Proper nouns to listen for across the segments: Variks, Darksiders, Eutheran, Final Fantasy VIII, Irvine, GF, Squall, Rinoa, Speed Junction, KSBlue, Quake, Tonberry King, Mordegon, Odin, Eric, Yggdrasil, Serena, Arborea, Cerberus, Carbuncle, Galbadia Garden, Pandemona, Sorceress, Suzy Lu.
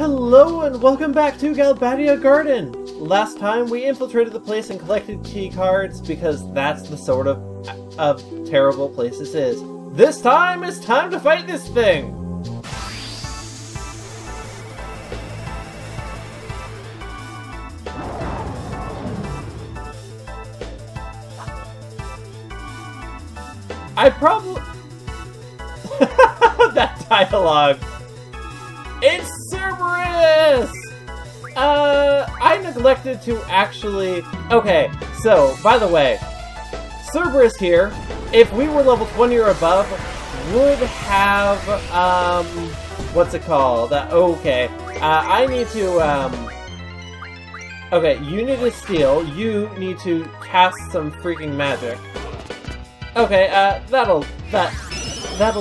Hello and welcome back to Galbadia Garden! Last time we infiltrated the place and collected key cards because that's the sort of terrible place this is. This time it's time to fight this thing! I probably... that dialogue! It's Cerberus! I neglected to actually... Okay, so, by the way, Cerberus here, if we were level 20 or above, would have, what's it called? Okay, I need to, okay, you need to steal, you need to cast some freaking magic. Okay, that'll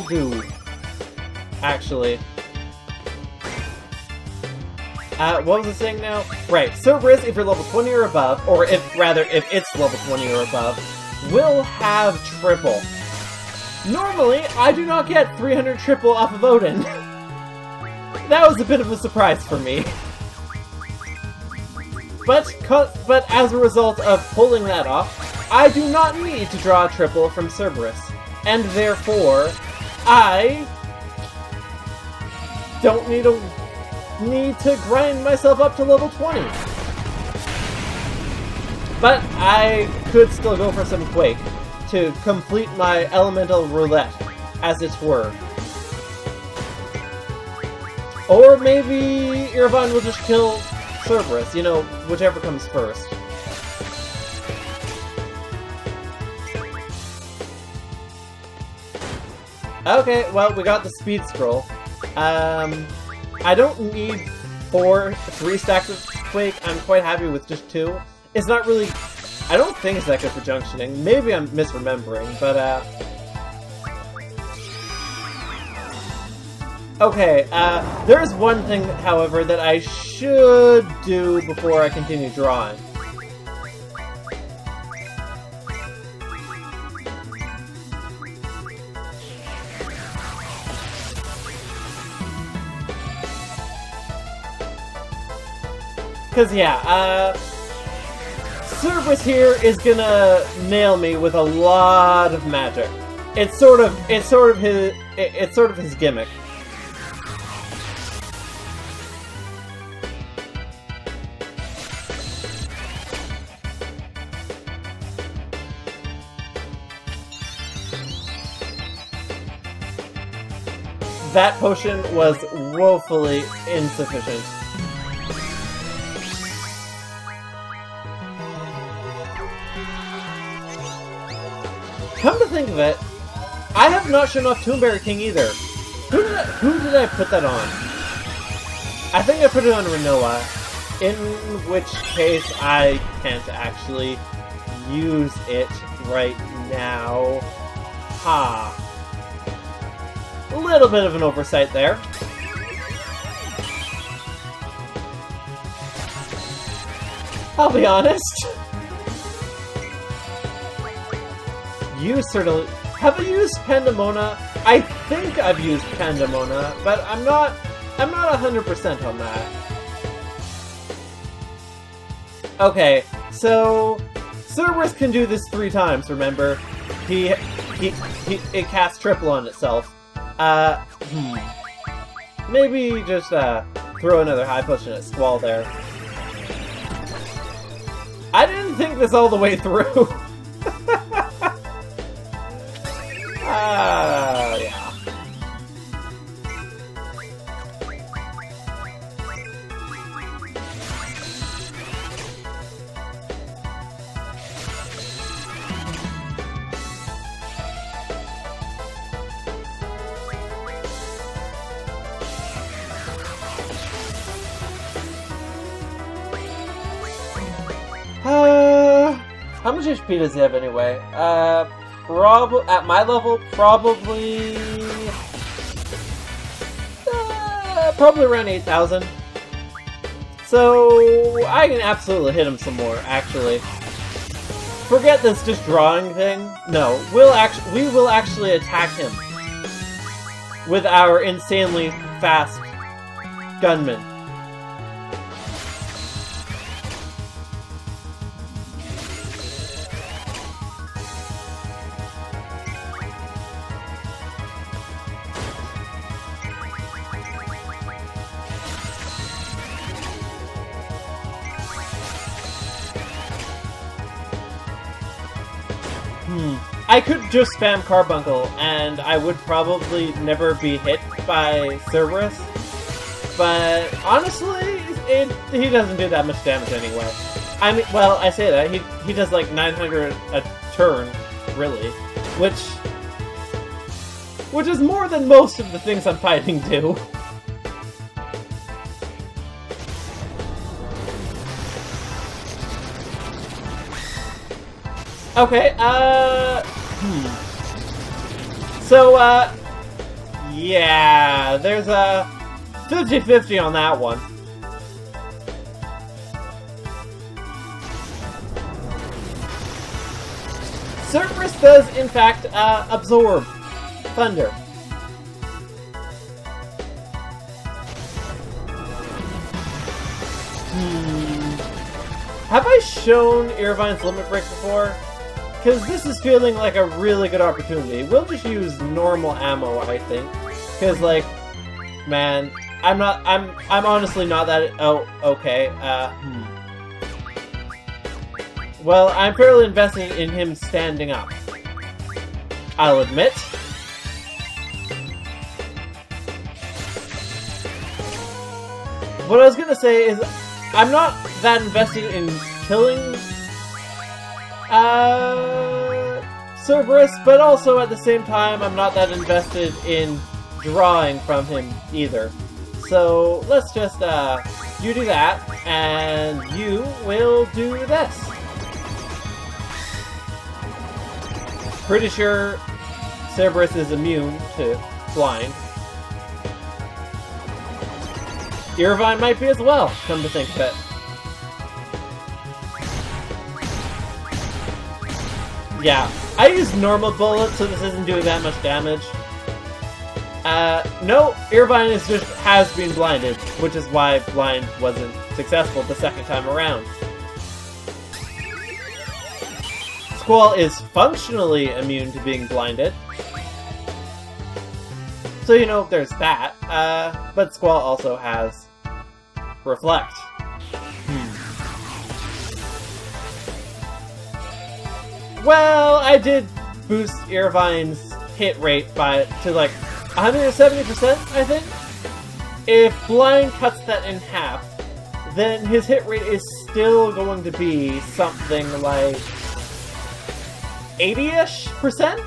do, actually. What was I saying now? Right, Cerberus, if you're level 20 or above, or if it's level 20 or above, will have triple. Normally, I do not get 300 triple off of Odin. That was a bit of a surprise for me. But as a result of pulling that off, I do not need to draw a triple from Cerberus. And therefore, I don't need a... need to grind myself up to level 20. But I could still go for some Quake to complete my elemental roulette, as it were. Or maybe Irvine will just kill Cerberus, you know, whichever comes first. Okay, well, we got the speed scroll. I don't need three stacks of Quake. I'm quite happy with just two. It's not really... I don't think it's that good for junctioning. Maybe I'm misremembering, but, okay, there is one thing, however, that I should do before I continue drawing. Because, yeah, Cerberus here is gonna nail me with a lot of magic. It's sort of his gimmick. That potion was woefully insufficient. Come to think of it, I have not shown off Tonberry King either. Who did I put that on? I think I put it on Rinoa, in which case I can't actually use it right now. Ha. A little bit of an oversight there. I'll be honest. You certainly... Have I used Pandemona? I think I've used Pandemona, but I'm not 100% on that. Okay, so... Cerberus can do this 3 times, remember? It casts triple on itself. Maybe just, throw another high potion at Squall there. I didn't think this all the way through. Yeah. How much HP does he have anyway? Probably at my level, probably around 8,000. So I can absolutely hit him some more. Actually, forget this just drawing thing. No, we will actually attack him with our insanely fast gunmen. I could just spam Carbuncle, and I would probably never be hit by Cerberus. But honestly, he doesn't do that much damage anyway. I mean, well, I say that. He does like 900 a turn, really. Which is more than most of the things I'm fighting do. Okay, So, yeah, there's a 50-50 on that one. Cerberus does, in fact, absorb thunder. Have I shown Irvine's Limit Break before? Because this is feeling like a really good opportunity. We'll just use normal ammo, I think. Because, like, man, I'm honestly not that... Oh, okay. Well, I'm fairly investing in him standing up, I'll admit. What I was gonna say is, I'm not that invested in killing Cerberus, but also at the same time I'm not that invested in drawing from him either. So let's just you do that and you will do this. Pretty sure Cerberus is immune to flying. Irvine might be as well, come to think of it. Yeah, I use normal bullets, so this isn't doing that much damage. No, Irvine is just has been blinded, which is why blind wasn't successful the second time around. Squall is functionally immune to being blinded. So, you know, there's that. But Squall also has Reflect. Well, I did boost Irvine's hit rate to like 170%, I think? If Blind cuts that in half, then his hit rate is still going to be something like 80-ish%?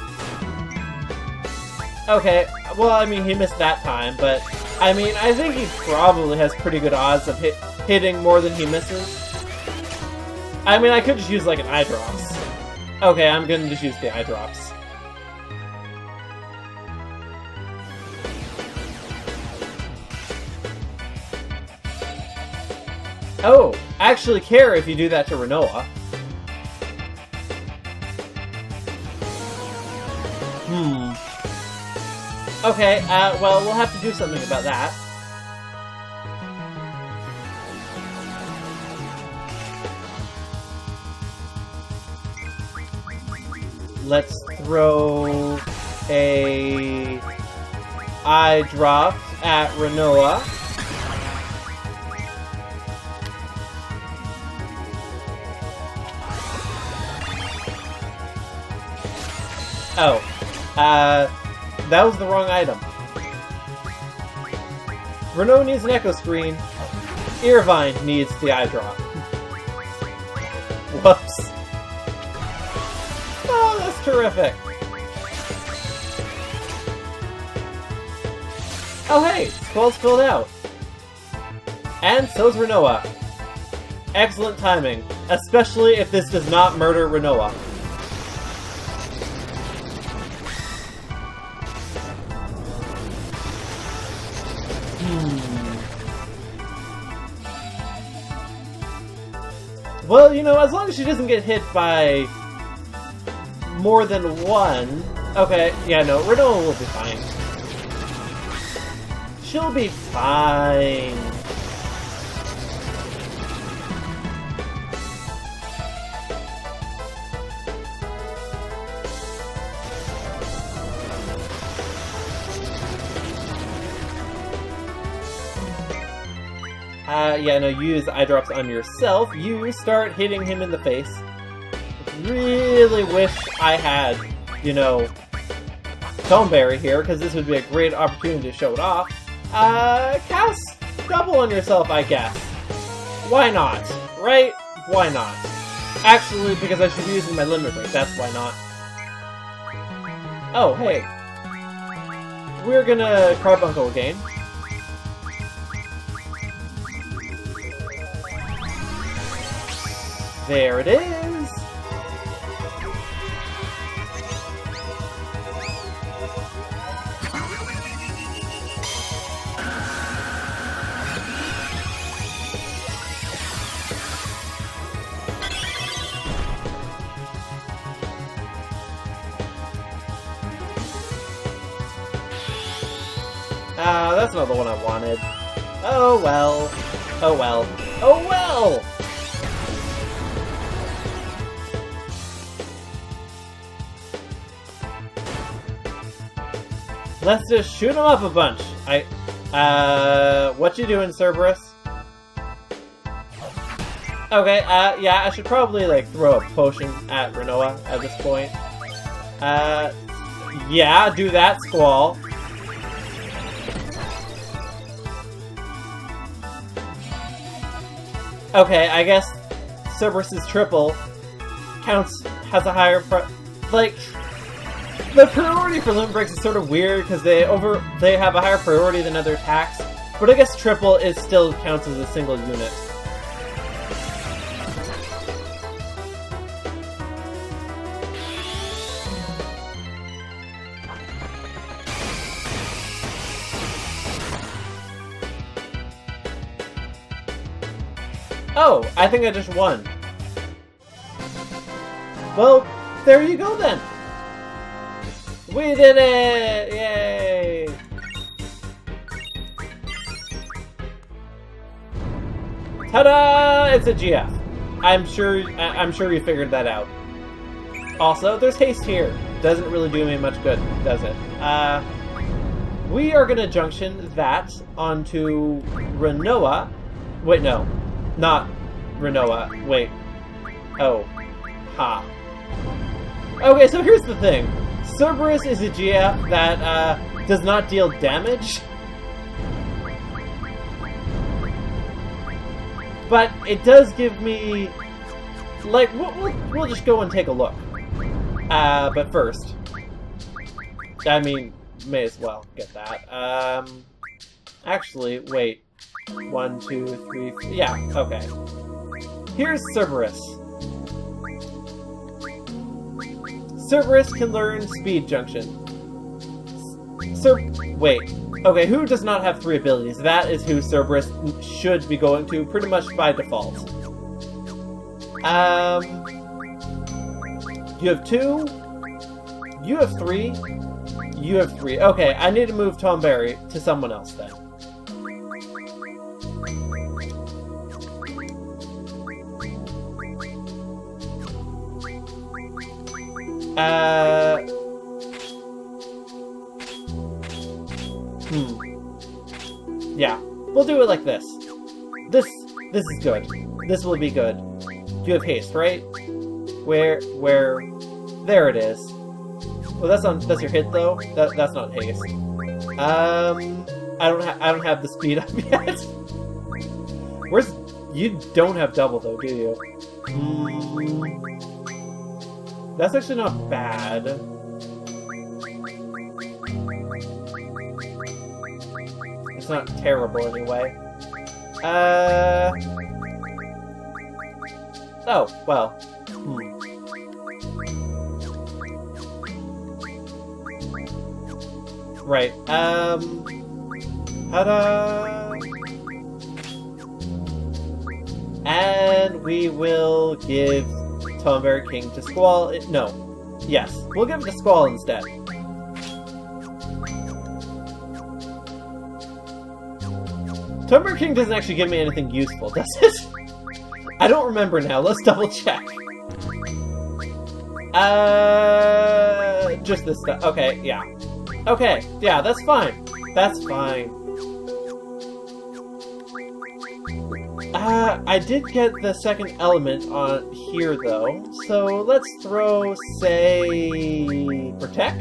Okay, well, I mean, he missed that time, but I mean, I think he probably has pretty good odds of hitting more than he misses. I mean, I could just use like an eye drops. Okay, I'm gonna just use the eye drops. Oh, I actually care if you do that to Rinoa. Okay, well, we'll have to do something about that. Let's throw a eye drop at Rinoa. Oh, that was the wrong item. Rinoa needs an echo screen. Irvine needs the eye drop. Whoops. Terrific. Oh hey, Squall's filled out. And so's Rinoa. Excellent timing, especially if this does not murder Rinoa. Well, you know, as long as she doesn't get hit by more than one. Okay, yeah, no, Rinoa will be fine. She'll be fine. Yeah, no, use eye drops on yourself. You start hitting him in the face. really wish I had, you know, Tonberry here, because this would be a great opportunity to show it off. Cast double on yourself, I guess. Why not? Right? Why not? Actually, because I should be using my limit break, that's why not. Oh, hey. We're gonna Carbuncle again. There it is! Ah, that's not the one I wanted. Oh well. Oh well. Oh well! Let's just shoot him up a bunch. What you doing, Cerberus? Okay, yeah, I should probably, like, throw a potion at Rinoa at this point. Yeah, do that, Squall. Okay, I guess Cerberus's triple counts, has a higher like, the priority for limit breaks is sort of weird because they have a higher priority than other attacks, but I guess triple is still counts as a single unit. Oh, I think I just won. Well, there you go then. We did it! Yay! Ta-da! It's a GF. I'm sure you figured that out. Also, there's haste here. Doesn't really do me much good, does it? We are gonna junction that onto Rinoa. Wait, no, not Rinoa. Wait. Oh, ha. Okay, so here's the thing. Cerberus is a GF that does not deal damage, but it does give me, like, we'll just go and take a look. But first, I mean, may as well get that. Actually, wait, 1, 2, 3, 4, yeah, okay. Here's Cerberus. Cerberus can learn Speed Junction. Wait. Okay, who does not have 3 abilities? That is who Cerberus should be going to, pretty much by default. You have 2. You have 3. You have 3. Okay, I need to move Tonberry to someone else then. Yeah, we'll do it like this. This is good. This will be good. You have haste, right? Where? There it is. Well, that's your hit though. That's not haste. I don't have the speed up yet. You don't have double though, do you? That's actually not bad. It's not terrible anyway. Oh, well. Right. Ta-da! And we will give Tonberry King to Squall. No. Yes. We'll give it to Squall instead. Tonberry King doesn't actually give me anything useful, does it? I don't remember now. Let's double check. Just this stuff. Okay, yeah. Okay, yeah, that's fine. That's fine. Yeah, I did get the second element on here, though. So let's throw, say, Protect?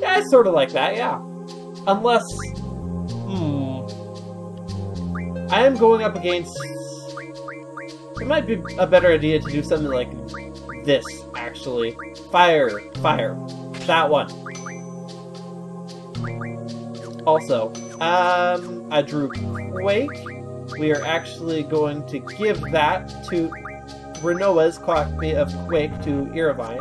Yeah, I sort of like that, yeah. Unless... I am going up against... It might be a better idea to do something like this, actually. Fire, fire. That one. Also, I drew Quake. We are actually going to give that to Rinoa's copy of Quake to Irvine.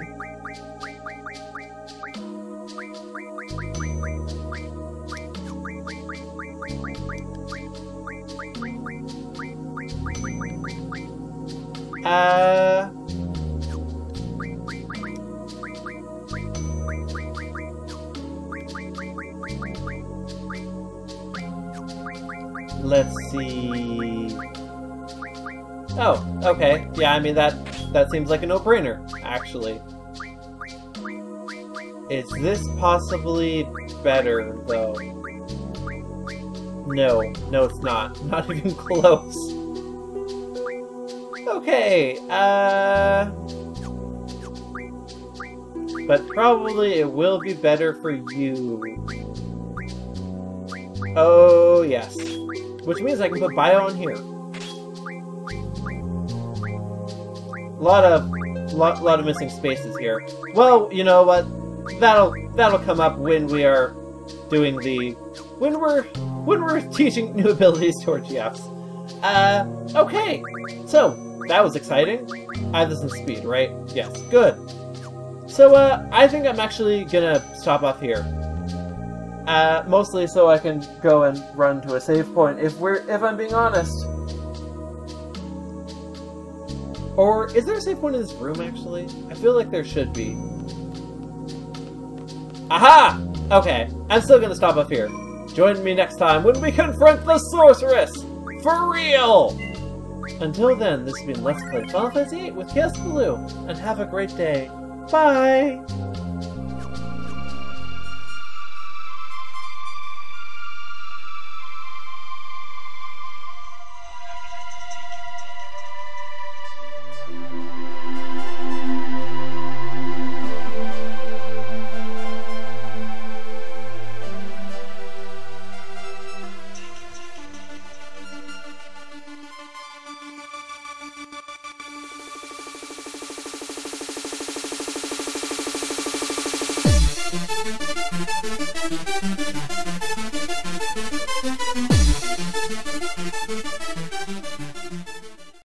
Let's see... Oh, okay. Yeah, I mean, that seems like a no-brainer, actually. Is this possibly better, though? No. No, it's not. Not even close. Okay, But probably it will be better for you. Oh, yes. Which means I can put bio on here. Lot of missing spaces here. Well, you know what? That'll come up when we are doing the when we're teaching new abilities to our GFs. Okay. So that was exciting. I have this in speed, right? Yes. Good. So I think I'm actually gonna stop off here. Mostly so I can go and run to a save point, if I'm being honest. Or, is there a save point in this room, actually? I feel like there should be. Aha! Okay, I'm still gonna stop up here. Join me next time when we confront the Sorceress! For real! Until then, this has been Let's Play Final Fantasy VIII with KSBlue, and have a great day. Bye!